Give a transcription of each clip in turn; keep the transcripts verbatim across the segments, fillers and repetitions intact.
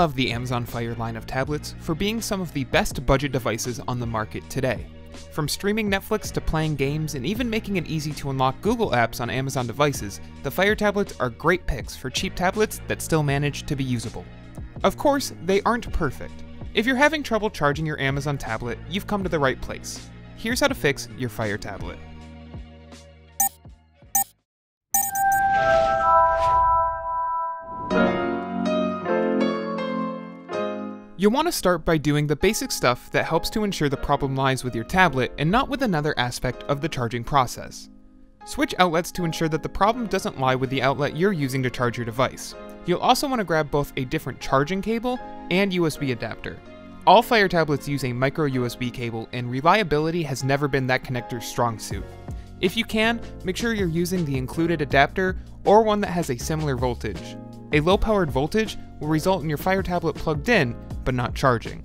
love the Amazon Fire line of tablets for being some of the best budget devices on the market today. From streaming Netflix to playing games and even making it easy to unlock Google apps on Amazon devices, the Fire tablets are great picks for cheap tablets that still manage to be usable. Of course, they aren't perfect. If you're having trouble charging your Amazon tablet, you've come to the right place. Here's how to fix your Fire tablet. You'll want to start by doing the basic stuff that helps to ensure the problem lies with your tablet and not with another aspect of the charging process. Switch outlets to ensure that the problem doesn't lie with the outlet you're using to charge your device. You'll also want to grab both a different charging cable and U S B adapter. All Fire tablets use a micro U S B cable, and reliability has never been that connector's strong suit. If you can, make sure you're using the included adapter or one that has a similar voltage. A low-powered voltage will result in your Fire tablet plugged in, but not charging.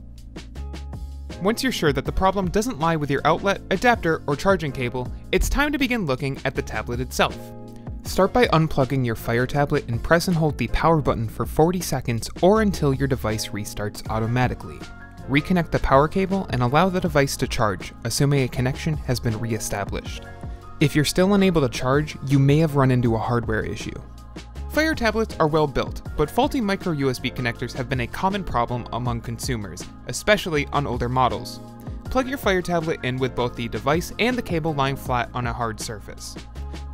Once you're sure that the problem doesn't lie with your outlet, adapter, or charging cable, it's time to begin looking at the tablet itself. Start by unplugging your Fire tablet and press and hold the power button for forty seconds or until your device restarts automatically. Reconnect the power cable and allow the device to charge, assuming a connection has been re-established. If you're still unable to charge, you may have run into a hardware issue. Fire tablets are well built, but faulty micro U S B connectors have been a common problem among consumers, especially on older models. Plug your Fire tablet in with both the device and the cable lying flat on a hard surface.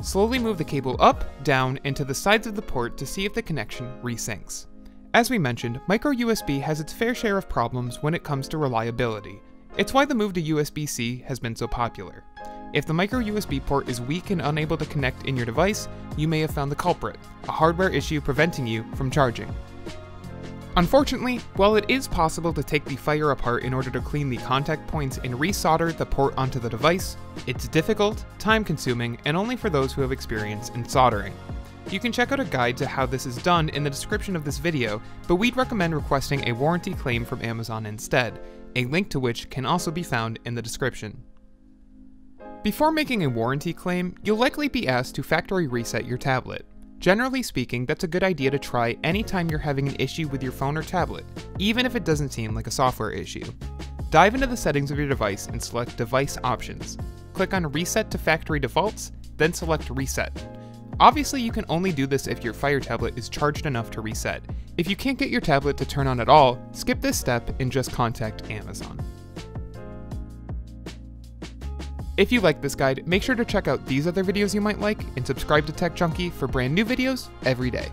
Slowly move the cable up, down, and to the sides of the port to see if the connection resyncs. As we mentioned, micro U S B has its fair share of problems when it comes to reliability. It's why the move to U S B C has been so popular. If the micro U S B port is weak and unable to connect in your device, you may have found the culprit, a hardware issue preventing you from charging. Unfortunately, while it is possible to take the Fire apart in order to clean the contact points and re-solder the port onto the device, it's difficult, time-consuming, and only for those who have experience in soldering. You can check out a guide to how this is done in the description of this video, but we'd recommend requesting a warranty claim from Amazon instead, a link to which can also be found in the description. Before making a warranty claim, you'll likely be asked to factory reset your tablet. Generally speaking, that's a good idea to try anytime you're having an issue with your phone or tablet, even if it doesn't seem like a software issue. Dive into the settings of your device and select Device Options. Click on Reset to Factory Defaults, then select Reset. Obviously, you can only do this if your Fire tablet is charged enough to reset. If you can't get your tablet to turn on at all, skip this step and just contact Amazon. If you like this guide, make sure to check out these other videos you might like and subscribe to TechJunkie for brand new videos every day.